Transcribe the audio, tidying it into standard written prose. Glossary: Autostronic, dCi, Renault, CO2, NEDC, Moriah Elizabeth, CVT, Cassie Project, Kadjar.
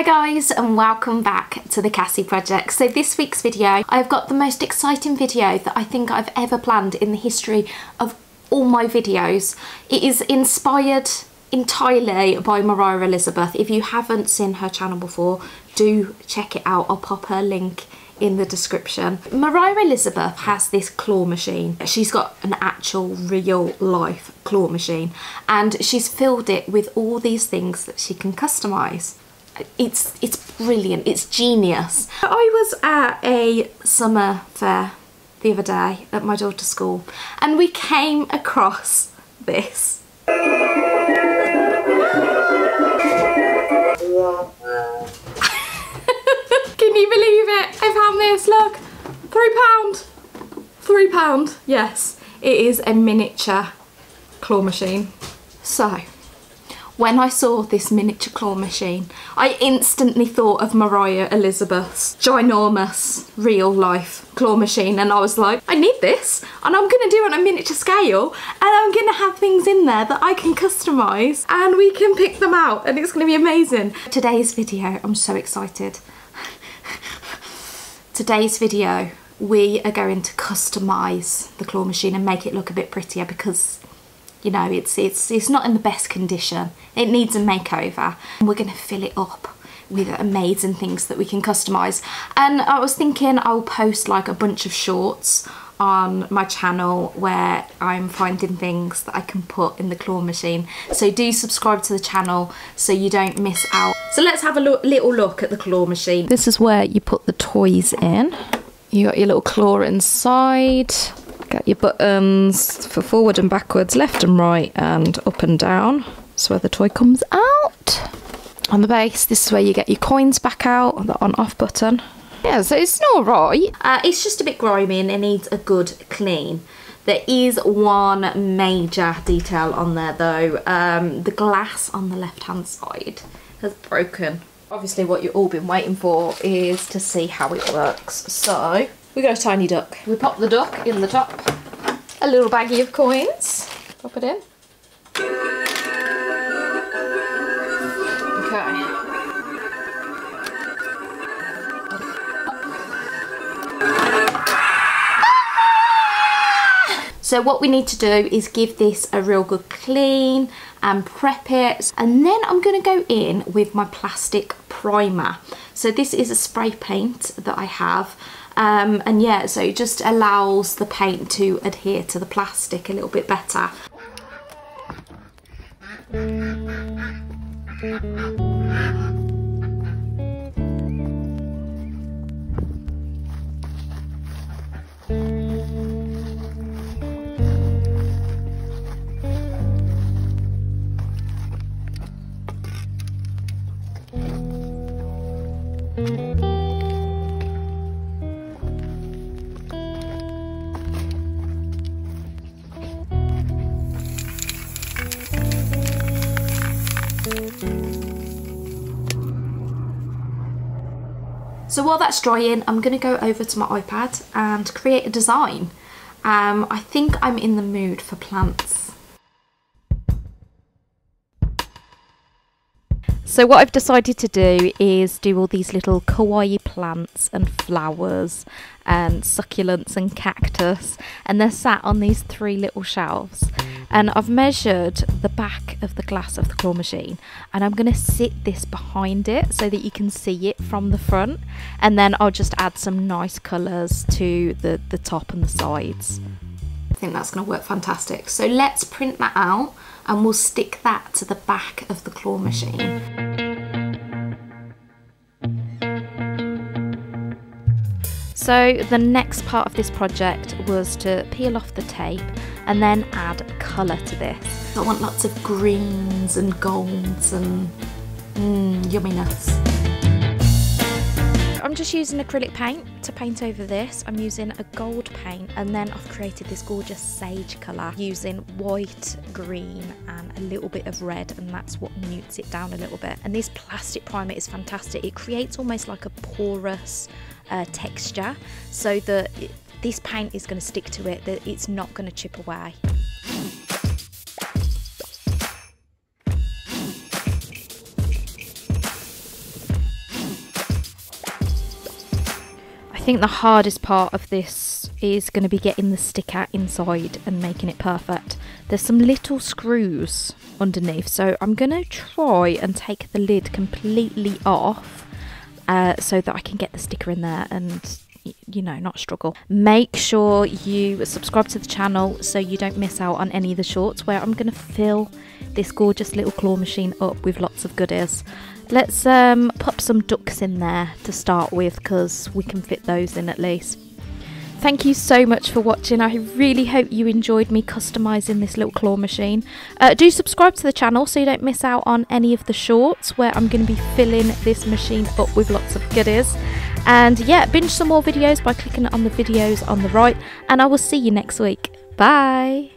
Hi guys, and welcome back to the Cassie Project. So this week's video, I've got the most exciting video that I think I've ever planned in the history of all my videos. It is inspired entirely by Moriah Elizabeth. If you haven't seen her channel before, do check it out. I'll pop her link in the description. Moriah Elizabeth has this claw machine. She's got an actual real life claw machine, and she's filled it with all these things that she can customise. It's brilliant, it's genius. I was at a summer fair the other day at my daughter's school, and we came across this. Can you believe it? I found this, look, £3. Yes, it is a miniature claw machine. So, when I saw this miniature claw machine, I instantly thought of Moriah Elizabeth's ginormous real life claw machine, and I was like, I need this, and I'm gonna do it on a miniature scale, and I'm gonna have things in there that I can customise, and we can pick them out, and it's gonna be amazing. Today's video, I'm so excited. Today's video, we are going to customise the claw machine and make it look a bit prettier because, you know, it's not in the best condition. It needs a makeover. And we're going to fill it up with amazing things that we can customise. And I was thinking I'll post like a bunch of shorts on my channel where I'm finding things that I can put in the claw machine. So do subscribe to the channel so you don't miss out. So let's have a little look at the claw machine. This is where you put the toys in. You got your little claw inside. Got your buttons for forward and backwards, left and right, and up and down. That's where the toy comes out. On the base, this is where you get your coins back out, the on-off button. Yeah, so it's not right. It's just a bit grimy and it needs a good clean. There is one major detail on there though. The glass on the left-hand side has broken. Obviously what you've all been waiting for is to see how it works. So, we got a tiny duck. We pop the duck in the top. A little baggie of coins. Pop it in. Okay. So what we need to do is give this a real good clean and prep it. And then I'm going to go in with my plastic primer. So this is a spray paint that I have. And yeah, so it just allows the paint to adhere to the plastic a little bit better. So while that's drying, I'm going to go over to my iPad and create a design. I think I'm in the mood for plants. So what I've decided to do is do all these little kawaii plants and flowers and succulents and cactus, and they're sat on these three little shelves. And I've measured the back of the glass of the claw machine, and I'm going to sit this behind it so that you can see it from the front, and then I'll just add some nice colours to the top and the sides. I think that's going to work fantastic. So let's print that out and we'll stick that to the back of the claw machine. So the next part of this project was to peel off the tape and then add colour to this. I want lots of greens and golds and yumminess. I'm just using acrylic paint to paint over this. I'm using a gold paint, and then I've created this gorgeous sage colour using white, green and a little bit of red, and that's what mutes it down a little bit. And this plastic primer is fantastic. It creates almost like a porous texture so that this paint is going to stick to it, that it's not going to chip away. think the hardest part of this is going to be getting the stick out inside and making it perfect. There's some little screws underneath, so I'm going to try and take the lid completely off so that I can get the sticker in there and, you know, not struggle. Make sure you subscribe to the channel so you don't miss out on any of the shorts where I'm going to fill this gorgeous little claw machine up with lots of goodies. Let's pop some ducks in there to start with because we can fit those in at least. Thank you so much for watching. I really hope you enjoyed me customising this little claw machine. Do subscribe to the channel so you don't miss out on any of the shorts where I'm going to be filling this machine up with lots of goodies. And yeah, binge some more videos by clicking on the videos on the right. And I will see you next week. Bye!